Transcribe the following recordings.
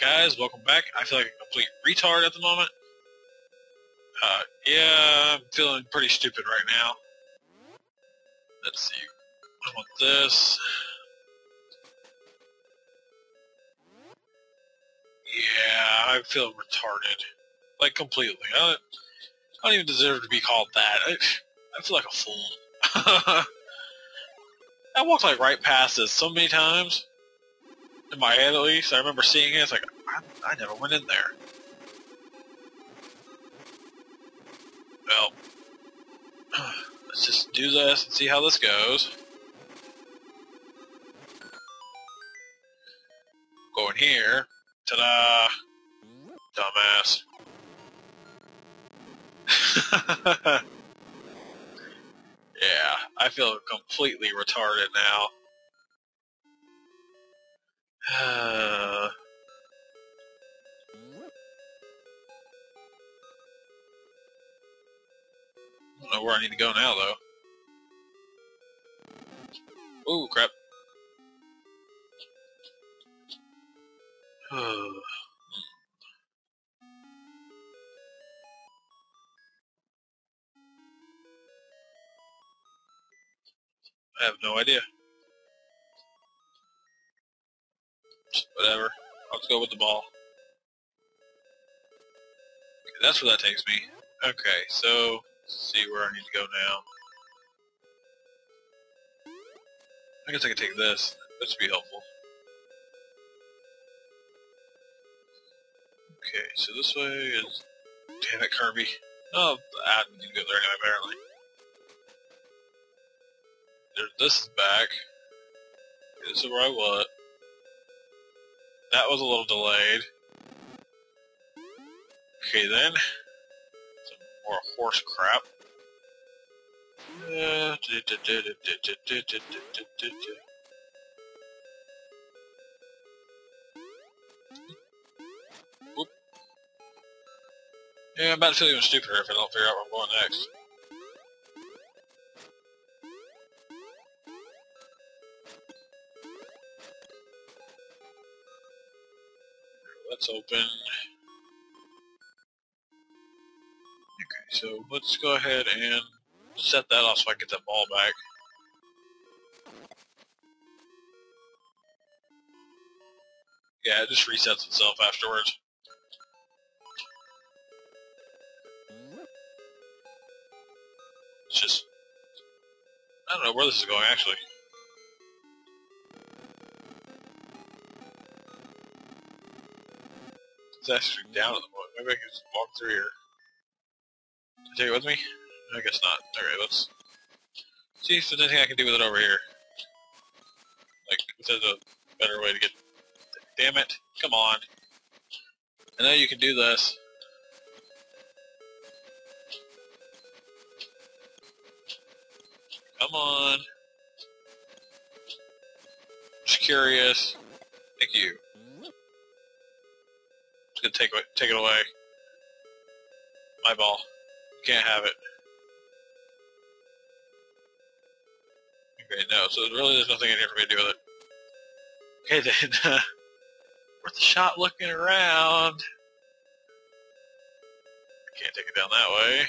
guys, welcome back. I feel like a complete retard at the moment. Yeah, I'm feeling pretty stupid right now. Let's see. I want this. Yeah, I feel retarded. Like, completely. I don't even deserve to be called that. I feel like a fool. I walked, like, right past this so many times. In my head, at least. I remember seeing it. It's like, I never went in there. Well, let's just do this and see how this goes. Go in here. Ta-da! Dumbass. Yeah, I feel completely retarded now. I don't know where I need to go now, though. Ooh, crap. I have no idea. Whatever. I'll just go with the ball. Okay, that's where that takes me. Okay, so let's see where I need to go now. I guess I can take this. This would be helpful. Okay, so this way is... Damn it, Kirby. Oh, I need to go there anyway, apparently. There's this back. Okay, this is where I was. That was a little delayed. Okay, then. Some more horse crap. Whoop. Yeah, I'm about to feel even stupider if I don't figure out where I'm going next. Let's open. Okay, so let's go ahead and set that off so I can get that ball back. Yeah, it just resets itself afterwards. It's just... I don't know where this is going, actually. It's actually down at the moment. Maybe I can just walk through here. Can I take it with me? I guess not. Alright, let's see if there's anything I can do with it over here. Like, if there's a better way to get... Damn it! Come on! I know you can do this. Come on! Just curious. Thank you. Gonna take it away. My ball. Can't have it. Okay, no. So really, there's nothing in here for me to do with it. Okay, then. Worth a shot looking around. Can't take it down that way.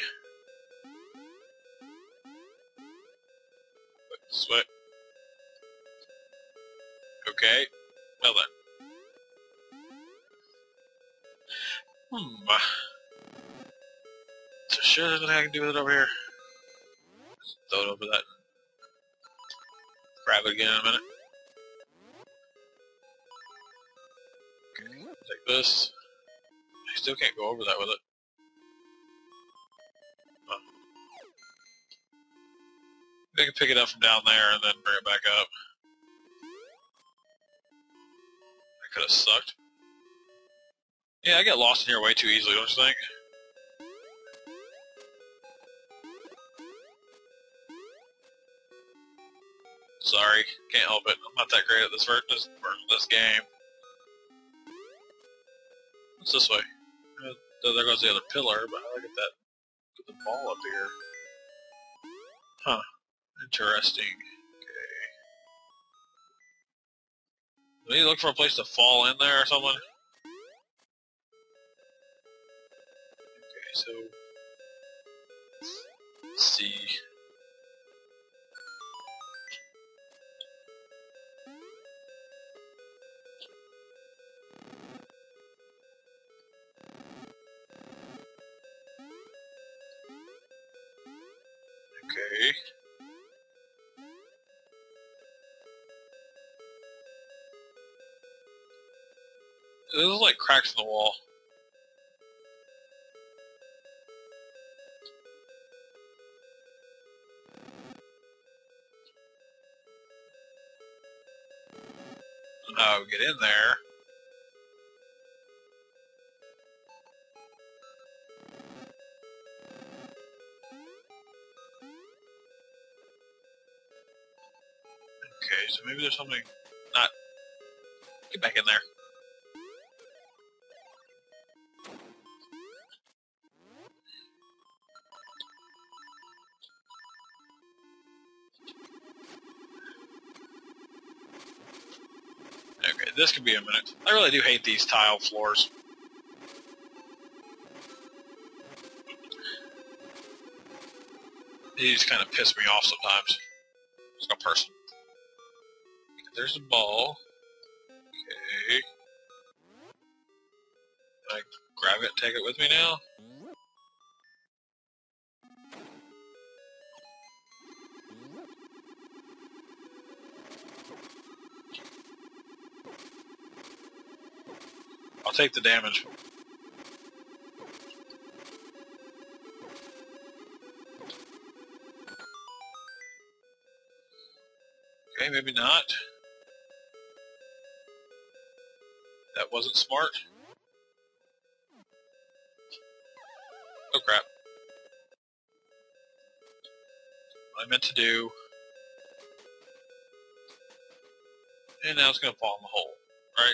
Look this way. Okay. Well then. So sure there's nothing I can do with it over here. Just throw it over that. Grab it again in a minute. Okay, take this. I still can't go over that with it. Huh. Maybe I can pick it up from down there and then bring it back up. That could have sucked. Yeah, I get lost in here way too easily, don't you think? Sorry, can't help it. I'm not that great at this game. What's this way? There goes the other pillar, but how do I get that? Get the ball up here. Huh. Interesting. Okay. Do we need to look for a place to fall in there or something? so let's see. Okay. This is like cracks in the wall. Now get in there. Okay, so maybe there's something not... Get back in there. Okay, this could be a minute. I really do hate these tile floors. These kind of piss me off sometimes. It's no person. There's a ball. Okay. Can I grab it and take it with me now? I'll take the damage. Okay, maybe not. That wasn't smart. Oh crap. What I meant to do. And now it's gonna fall in the hole, right?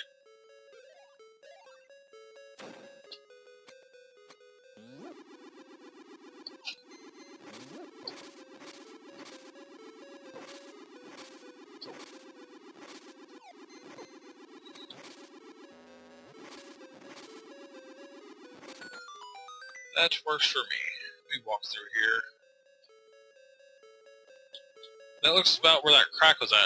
That works for me. Let me walk through here. That looks about where that crack was at,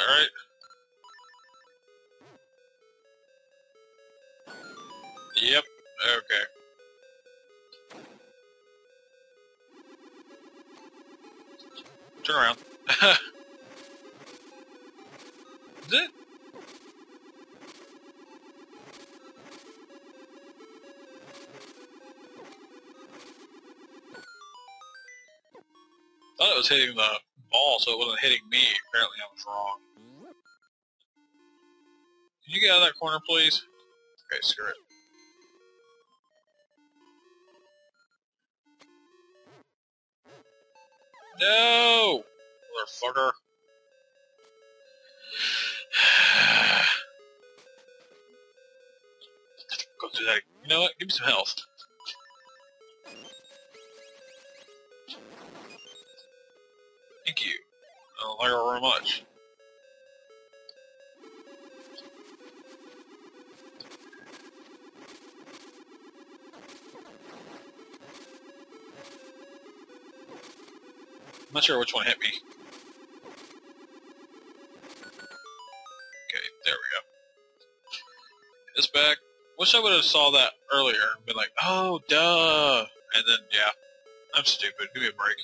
right? Yep. Okay. Turn around. Is it? I thought it was hitting the ball, so it wasn't hitting me. Apparently I was wrong. Can you get out of that corner, please? Okay, screw it. No! Motherfucker. Go through that. You know what? Give me some health. Thank you. I don't like her very much. I'm not sure which one hit me. Okay, there we go. This back. Wish I would have saw that earlier and been like, oh, duh. And then, yeah. I'm stupid. Give me a break.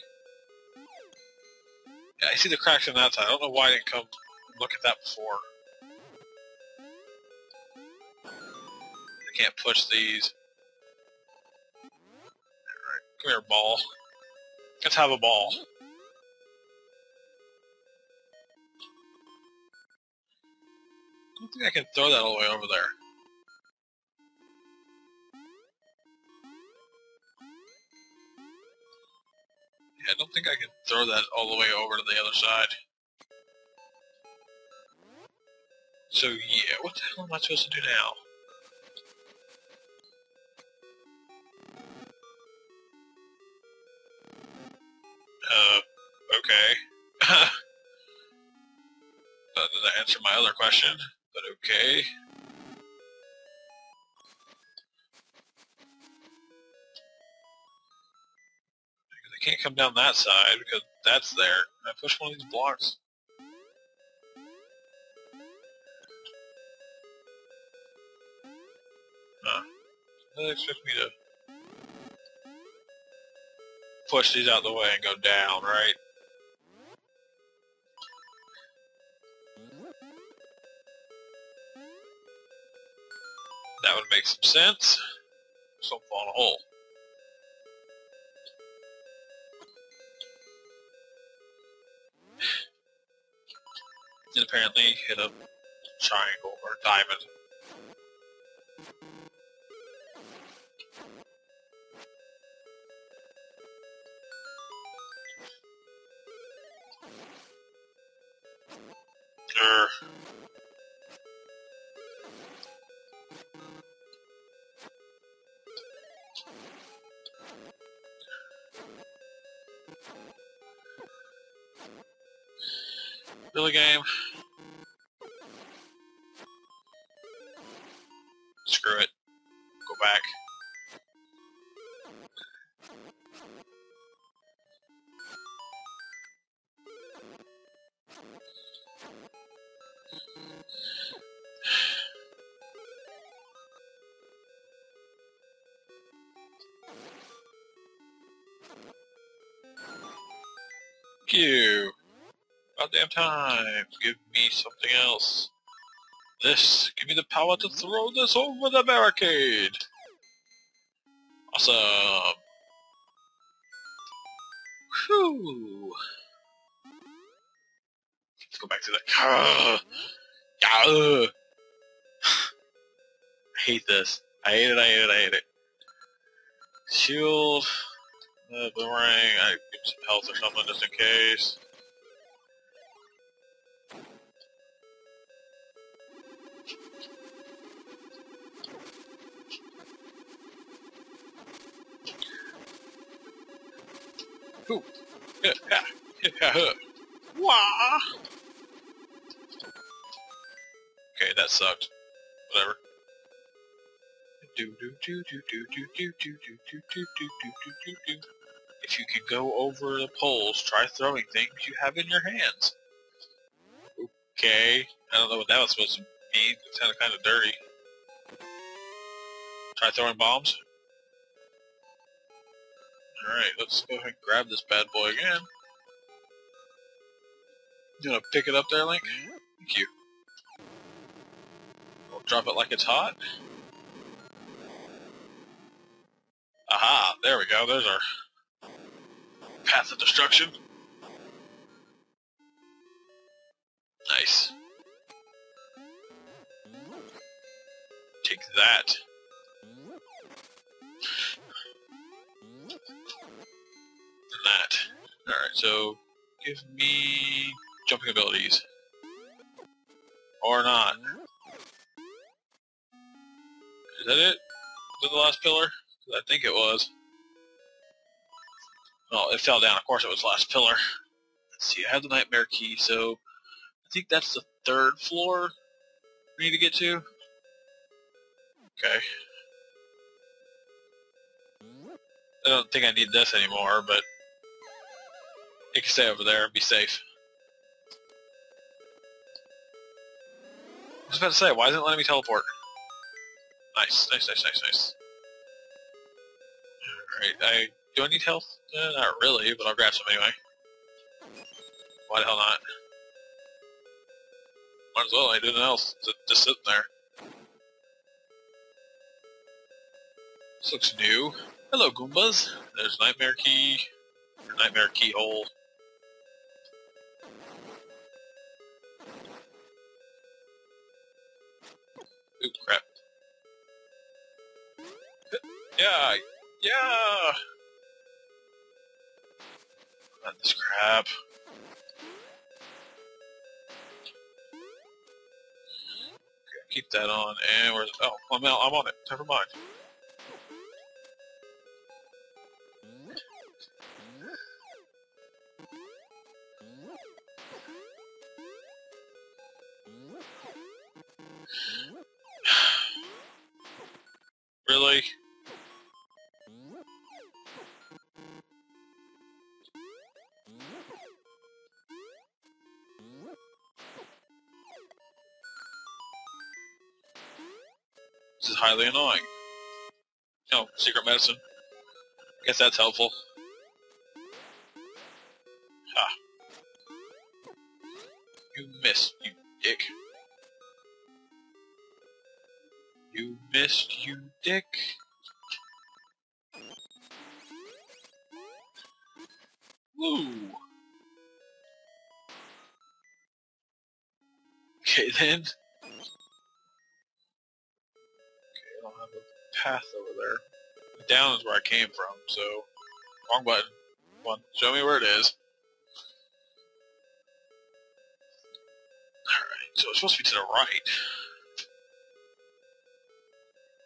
Yeah, I see the cracks on that side. I don't know why I didn't come look at that before. I can't push these. Alright, come here, ball. Let's have a ball. I don't think I can throw that all the way over there. I don't think I can throw that all the way over to the other side. So yeah, what the hell am I supposed to do now? Okay. That didn't answer my other question, but okay. can't come down that side because that's there. I push one of these blocks. Huh. They expect me to push these out of the way and go down, right? That would make some sense. So I'm falling a hole. And apparently hit a triangle or a diamond. Really game. Screw it. Go back. Q. About damn time. Give me something else. This. Give me the power to throw this over the barricade. Awesome. Whew. Let's go back to the... I hate this. I hate it. Shield. The boomerang. I give some health or something just in case. Ooh. Wah! Okay, that sucked. Whatever. If you can go over the poles, try throwing things you have in your hands. Okay. I don't know what that was supposed to mean. It sounded kind of dirty. Try throwing bombs? Alright, let's go ahead and grab this bad boy again. You wanna pick it up there, Link? Thank you. We'll drop it like it's hot. Aha! There we go, there's our path of destruction. Nice. Take that. That. Alright, so give me jumping abilities. Or not. Is that it? Is that the last pillar? I think it was. Oh, it fell down. Of course it was the last pillar. Let's see, I have the nightmare key, so I think that's the third floor we need to get to. Okay. I don't think I need this anymore, but it can stay over there and be safe. I was about to say, why isn't it letting me teleport? Nice. Alright, do I need health? Not really, but I'll grab some anyway. Why the hell not? Might as well, I didn't else. Just sitting there. This looks new. Hello, Goombas. There's Nightmare Key. Or Nightmare Keyhole. Ooh, crap. Yeah! Not this crap. Okay, keep that on, and where's... Oh, I'm out. I'm on it. Never mind. Really? highly annoying. Oh, secret medicine. I guess that's helpful. Ha. You missed, you dick. You missed, you dick. Woo! Okay then. Okay, I don't have a path over there. Down is where I came from, so... Wrong button. Come on, show me where it is. Alright, so it's supposed to be to the right.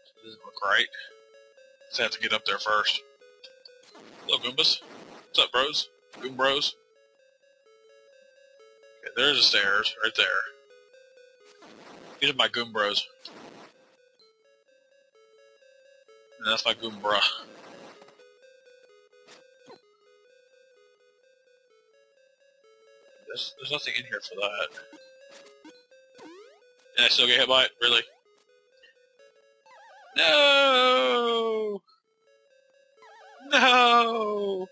It doesn't look right. So I have to get up there first. Hello, Goombas. What's up, bros? Goom bros. Okay, there's the stairs, right there. These are my Goom bros. And that's my Goom bruh. There's nothing in here for that. And I still get hit by it? Really? No! No!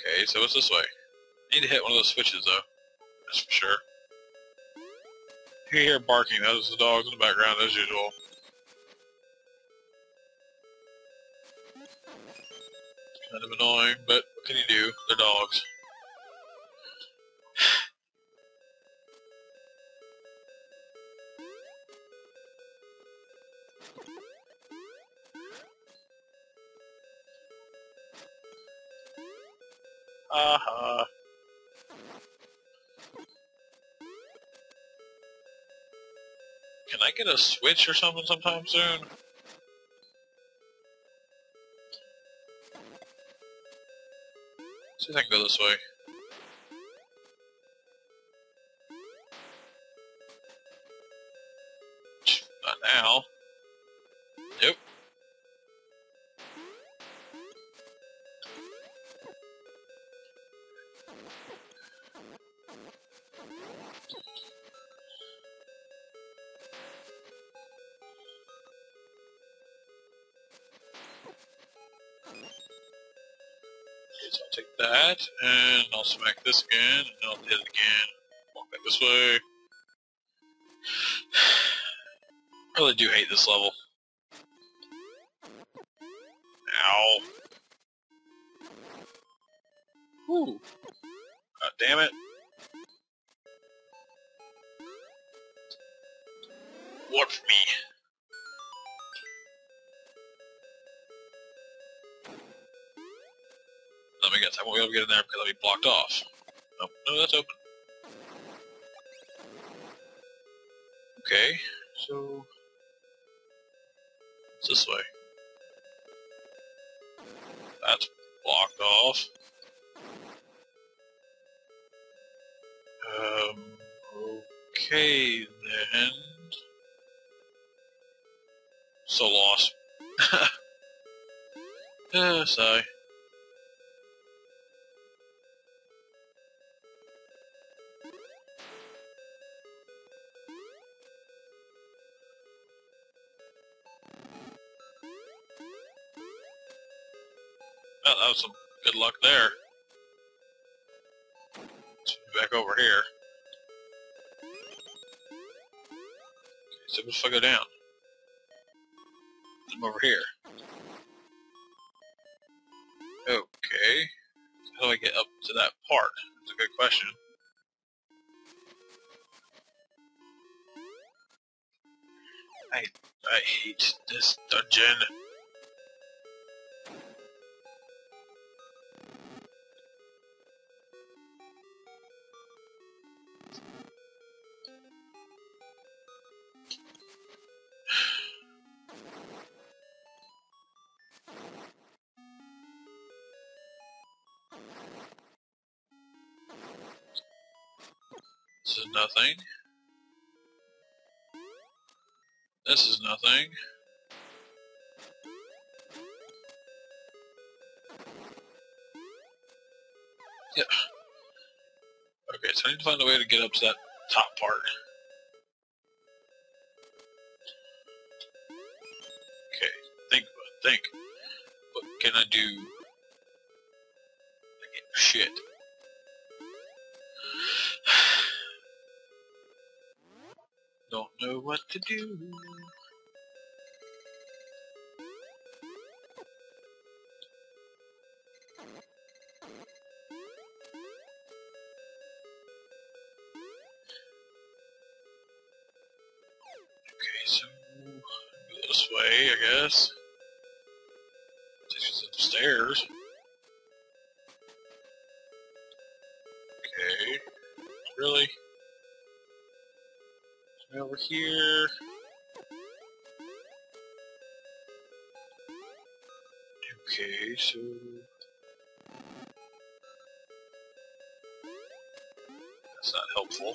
Okay, so what's this way? I need to hit one of those switches, though. That's for sure. You hear barking. That was the dogs in the background, as usual. Kind of annoying, but what can you do? They're dogs. Uh-huh. Can I get a switch or something sometime soon? See if I can go this way. Not now. Nope. So I'll take that, and I'll smack this again, and I'll hit it again. Walk back this way. I really do hate this level. Ow. Whew. God damn it. Watch me. Let me guess, I won't be able to get in there because I'll be blocked off. Nope. No, that's open. Okay, so... It's this way. That's blocked off. Okay then... So lost. Sigh. Well, that was some good luck there. Let's be back over here. Okay, so what if I go down? I'm over here. Okay. How do I get up to that part? That's a good question. I hate this dungeon. This is nothing. This is nothing. Yeah. Okay, so I need to find a way to get up to that top part. Okay, think. What can I do? Like, shit. Don't know what to do. I guess. Just upstairs. Okay. Really? Over here. Okay, so... that's not helpful.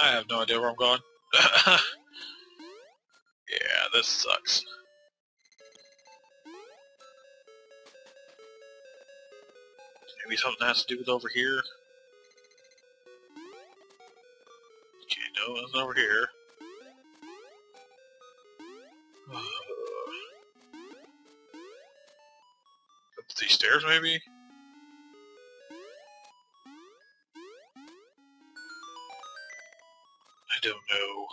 I have no idea where I'm going. Yeah, this sucks. Maybe something has to do with over here. Okay, no, it's over here. Up these stairs, maybe? Don't know.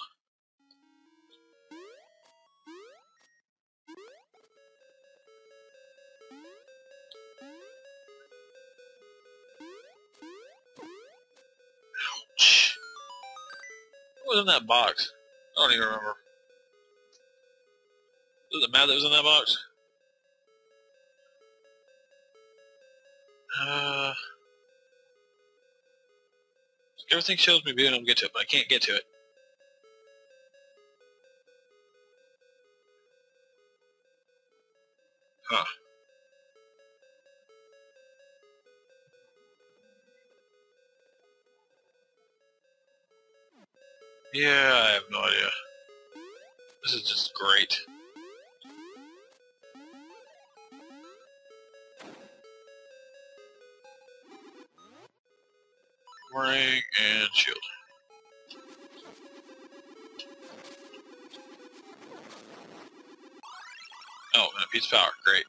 Ouch. What was in that box? I don't even remember. Was it the mat that was in that box? Everything shows me being able to get to it, but I can't get to it. Huh. Yeah, I have no idea. This is just great. Ring and shield. Oh, and a piece of power. Great.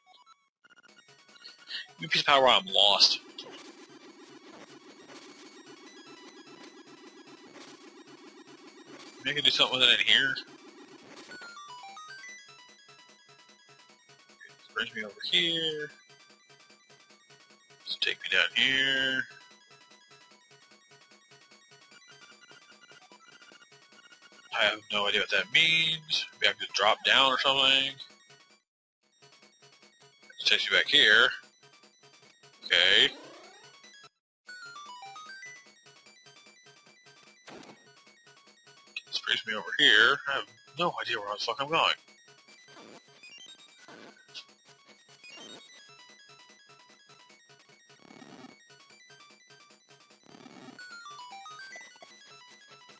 Give me a piece of power while I'm lost. Maybe I can do something with it in here. It brings me over here. Just take me down here. I have no idea what that means. Maybe I have to drop down or something. It takes you back here. Okay. This brings me over here. I have no idea where the fuck I'm going.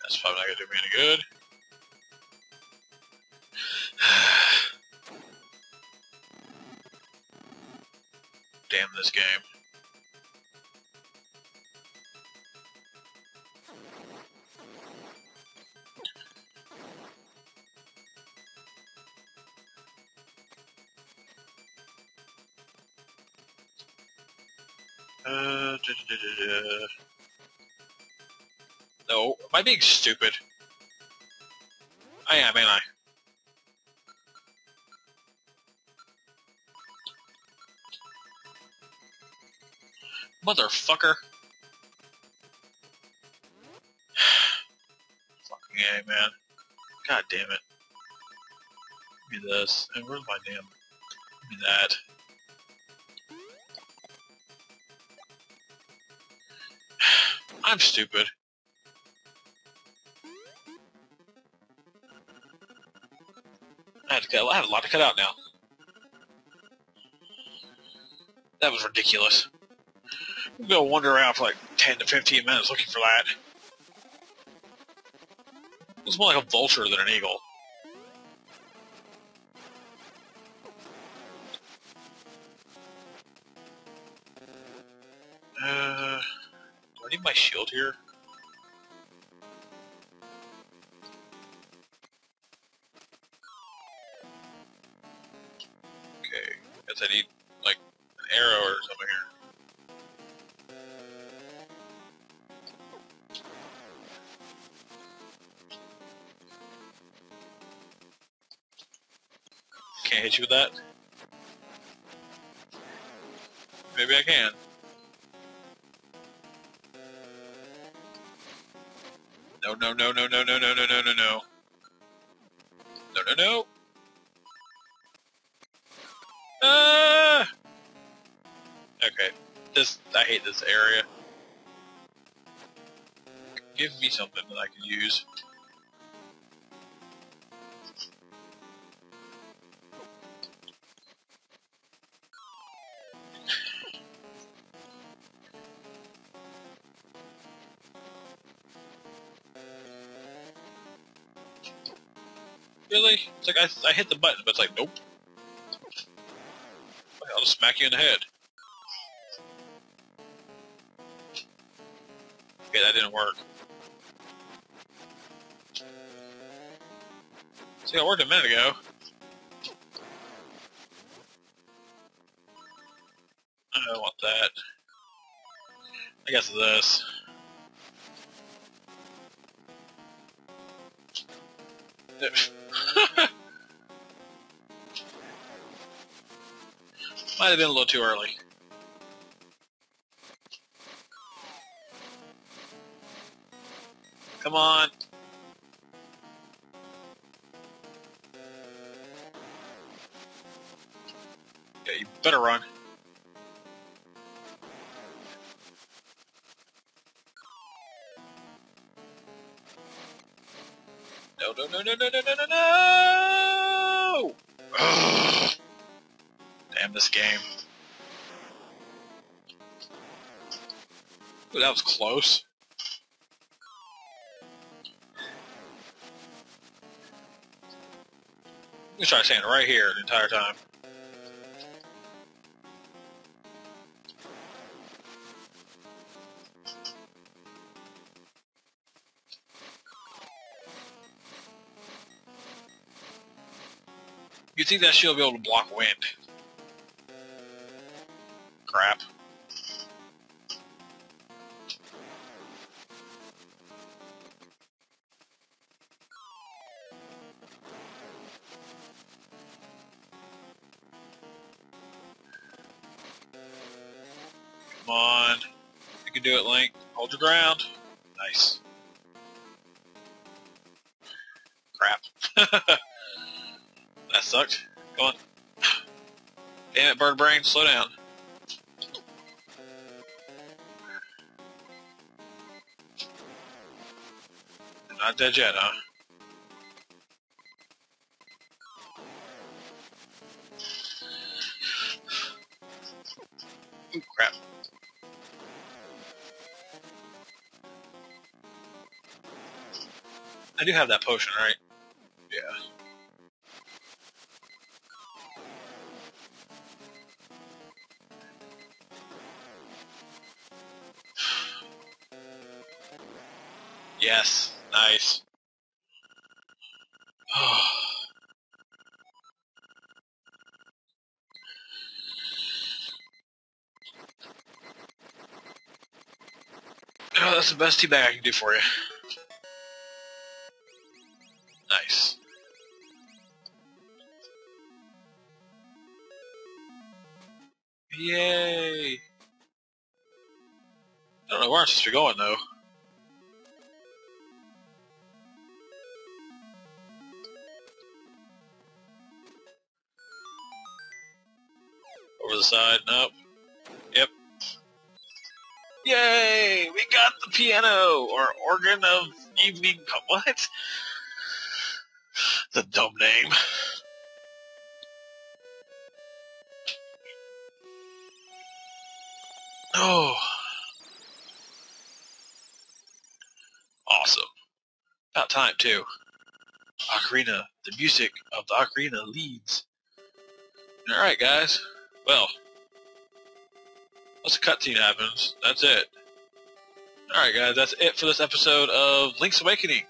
That's probably not gonna do me any good. Damn this game. No, am I being stupid? I am, ain't I? Motherfucker. Fucking A, man. God damn it. Give me this. And where's my damn... give me that. I'm stupid. I have a lot to cut out now. That was ridiculous. I'm gonna wander around for like 10 to 15 minutes looking for that. Looks more like a vulture than an eagle. Do I need my shield here? Okay, I guess I need, like, an arrow or something here. Can't hit you with that? Maybe I can. No, no, no, no, no, no, no, no, no, no, no. No, no, no. Ah! Okay. I hate this area. Give me something that I can use. Really? It's like I hit the button, but it's like, nope. I'll just smack you in the head. Okay, that didn't work. See, that worked a minute ago. I don't want that. I guess it's this. Might have been a little too early. Come on. Yeah, you better run. No, no, no, no, no, no, no, no, no! Damn this game. Ooh, that was close. I'm gonna try staying right here the entire time. You'd think that shield would be able to block wind. Crap. Come on. You can do it, Link. Hold your ground. Nice. Crap. That sucked. Come on. Damn it, bird brain, slow down. You're not dead yet, huh? Ooh, crap. I do have that potion, right? Yeah. Yes, nice. Oh, that's the best teabag I can do for you. Nice. Yay! I don't know where I'm supposed to be going though. Side, nope. Yep. Yay! We got the piano! Or organ of evening. What? The dumb name. Oh. Awesome. About time, too. Ocarina, the music of the Ocarina leads. Alright, guys. Well, once the cutscene happens, that's it. Alright, guys, that's it for this episode of Link's Awakening.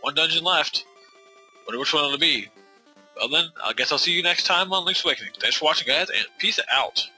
One dungeon left. Wonder which one it'll be. Well then, I guess I'll see you next time on Link's Awakening. Thanks for watching, guys, and peace out.